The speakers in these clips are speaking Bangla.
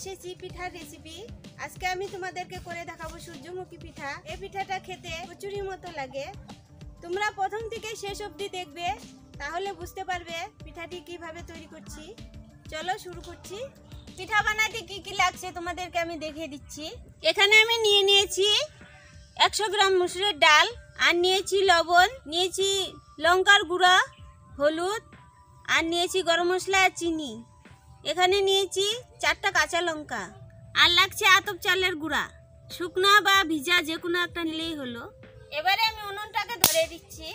एसेछि पिठार रेसिपि। आजके आमि तोमादेरके करे देखाबो सूर्यमुखी पिठा। ए पिठाटा खेते कचुरिर मतो लागे। तोमरा प्रथम थेके शेष अब्दि देखबे ताहले बुझते पारबे पिठाटी किभाबे तैरि करछि। चलो शुरू करछि। पिठा बानाते कि कि लागछे तोमादेरके आमि देखिये दिच्छि। एखाने आमि निये नियेछि 100 ग्राम मुसुरेर डाल आर नियेछि लवण, नियेछि लंकार गुड़ा, हलुद आर नियेछि गरम मसला आर चिनि। एखाने नियेछि 4टा काँचा लंका आर लागछे आतप चालेर गुड़ा। शुकना बा भिजा जेकोनो एकटा নিলেই হলো। এবারে আমি উনুনটাকে ধরে দিচ্ছি।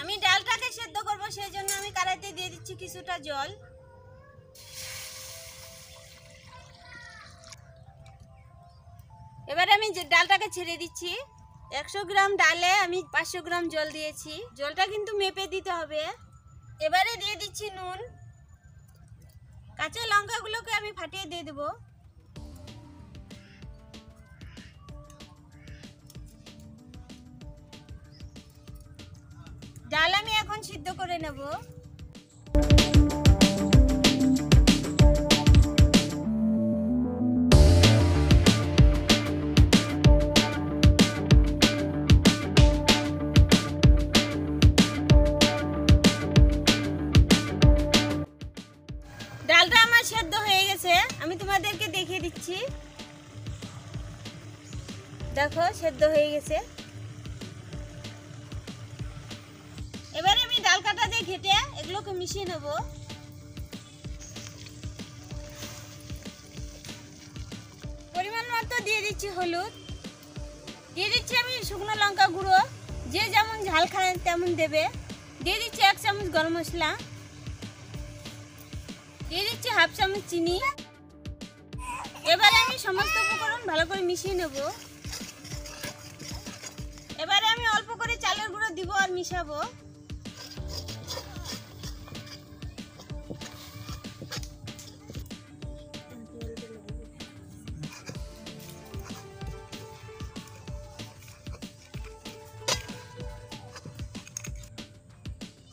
আমি ডালটাকে সেদ্ধ করব, সেজন্য আমি কড়াইতে দিয়ে দিচ্ছি কিছুটা জল। এবারে আমি যে ডালটাকে ছেড়ে দিচ্ছি। 100 ग्राम डाले 500 ग्राम जल दिए जलटा किन्तु मेपे दीते हबे। एबारे दिए दिच्छी नून, काँचा लंकागुलोके आमी फाटिये दिए देब। डाल आमी एखन सिद्ध करे नेब। देखिए दिच्छी, देखो सेদ্ধ হয়ে গেছে। এবারে আমি ডাল কাটা দিয়ে ঘেটে এগুলোকে মিশিয়ে নেব। পরিমাণ মতো দিয়ে দিচ্ছি হলুদ, দিয়ে দিচ্ছি আমি শুকনো লঙ্কা গুঁড়ো, যে যেমন ঝাল খায় তেমন দেবে। দিয়ে দিচ্ছি 1 চামচ গরম মশলা, দিয়ে দিচ্ছি 1/2 চামচ চিনি। এবারে আমি সমস্ত উপকরণ ভালো করে মিশিয়ে নেব। এবারে আমি অল্প করে চালের গুঁড়ো দিব আর মিশাবো।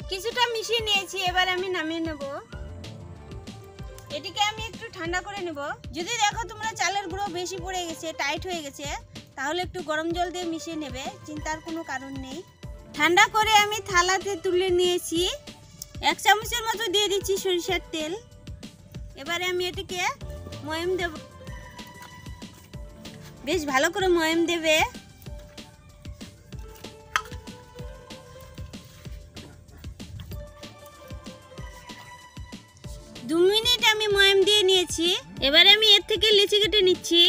কিছুটা মিশিয়ে নিয়েছি, এবারে আমি নামিয়ে নেব। এটিকে আমি একটু ঠান্ডা করে নেব। যদি দেখো তোমরা চালের গুঁড়ো বেশি পড়ে গেছে, টাইট হয়ে গেছে, তাহলে একটু গরম জল দিয়ে মিশিয়ে নেবে, চিন্তার কোনো কারণ নেই। ঠান্ডা করে আমি থালাতে তুলে নিয়েছি। 1 চামচের মতো দিয়ে দিচ্ছি সরিষার তেল। এবারে আমি এটিকে ময়াম দেব, বেশ ভালো করে ময়াম দেবে। লিচি কেটে নিচ্ছি,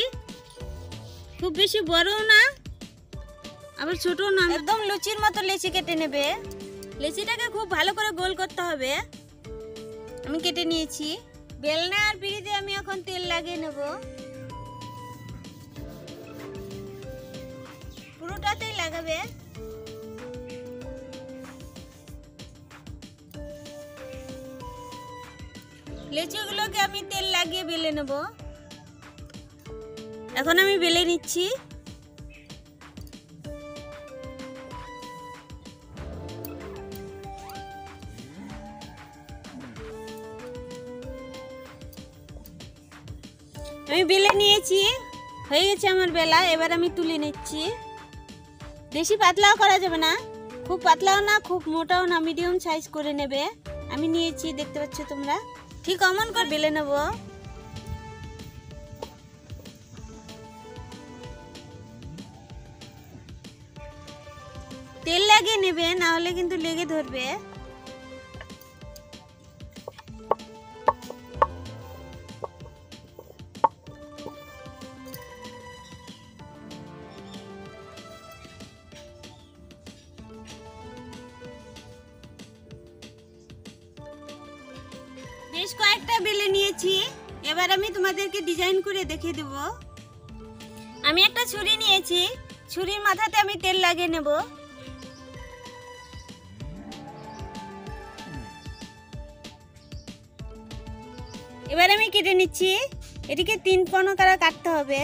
খুব বেশি বড়ও না আবার ছোটও না, একদম লুচির মতো লিচি কেটে নেবে। লিচিটাকে খুব ভালো করে গোল করতে হবে। আমি কেটে নিয়েছি। বেলনা আর পিড়িতে আমি এখন তেল লাগিয়ে নেব। পুরোটাতেই লাগাবে। লিচিগুলোকে আমি তেল লাগিয়ে বেলে নেব। এখন আমি বেলে নিচ্ছি। আমি বেলে নিয়েছি, হয়ে গেছে আমার বেলা। এবার আমি তুলে নিচ্ছি। বেশি পাতলাও করা যাবে না, খুব পাতলাও না খুব মোটাও না, মিডিয়াম সাইজ করে নেবে। আমি নিয়েছি, দেখতে পাচ্ছ তোমরা। ঠিক অমন করে বেলে নেব। তেল লাগিয়ে নেবে, না হলে কিন্তু লেগে ধরবে। বেশ কয়েকটা বেলে নিয়েছি। এবার আমি তোমাদেরকে ডিজাইন করে দেখিয়ে দেব। আমি একটা ছুরি নিয়েছি, ছুরির মাথাতে আমি তেল লাগিয়ে নেব। এবার আমি কেটে নিচ্ছি। এটিকে 3 কোণ করে কাটতে হবে।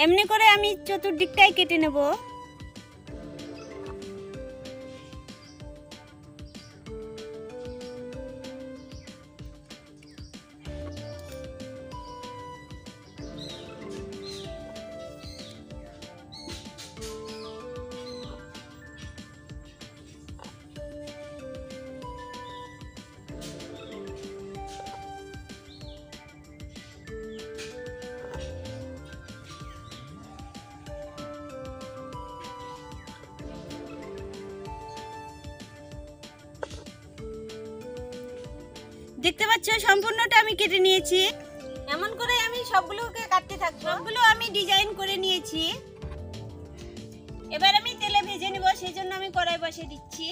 एमनी करे आमी चतुर्दिकटाई केटे नेब। देखते पाচ্ছো সম্পূর্ণটা আমি কেটে নিয়েছি। এমন করে আমি সবগুলোকে কাটতে থাকব। সবগুলো আমি ডিজাইন করে নিয়েছি। এবার আমি তেলে ভেজে নেব, সেজন্য আমি কড়াই বসিয়ে দিচ্ছি।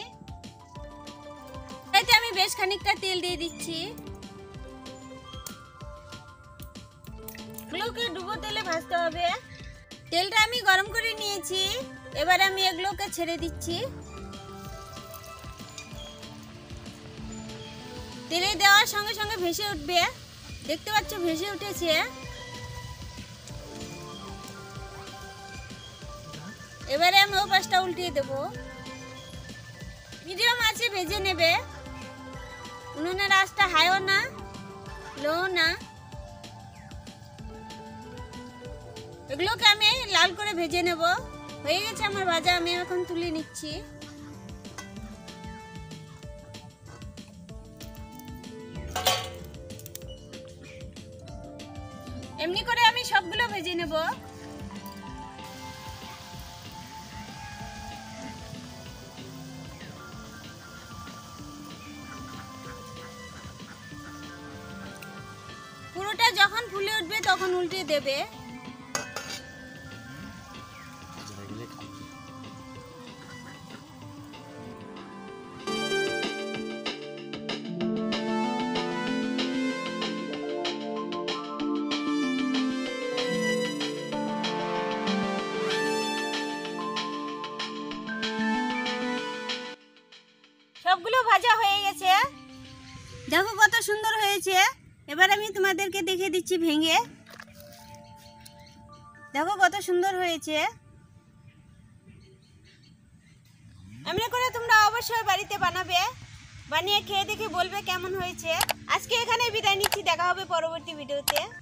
এতে আমি বেশ খানিকটা তেল দিয়ে দিচ্ছি। এগুলোকে ডুবো তেলে ভাজতে হবে। তেলটা আমি গরম করে নিয়েছি। এবার আমি এগুলোকে ছেড়ে দিচ্ছি। तेले देवार संगे संगे भेसे उठबे। देखते पाच्छ भेसे उठेछे। एबारे आमि ओ पाशटा उल्टिये देब। मिडियाम आछे भेजे नेबे। उनुनेर आँचटा हाईओ ना लो ना। एगुलोके आमि लाल करे भेजे नेब। हये गेछे आमार भाजा, आमि एखन तुले निच्छि। एमनी करे आमी सबगुलो भेजे नेब। पुरोटा जखन फुले उठबे तखन उल्टे देबे। সবগুলো ভাজা হয়ে গেছে। দেখো কত সুন্দর হয়েছে। এবার আমি তোমাদেরকে দেখিয়ে দিচ্ছি ভেঙে। দেখো কত সুন্দর হয়েছে। এমনি করে তোমরা অবশ্যই বাড়িতে বানাবে। বানিয়ে খেয়ে দেখে বলবে কেমন হয়েছে। আজকে এখানে বিদায় নিচ্ছি। দেখা হবে পরবর্তী ভিডিওতে।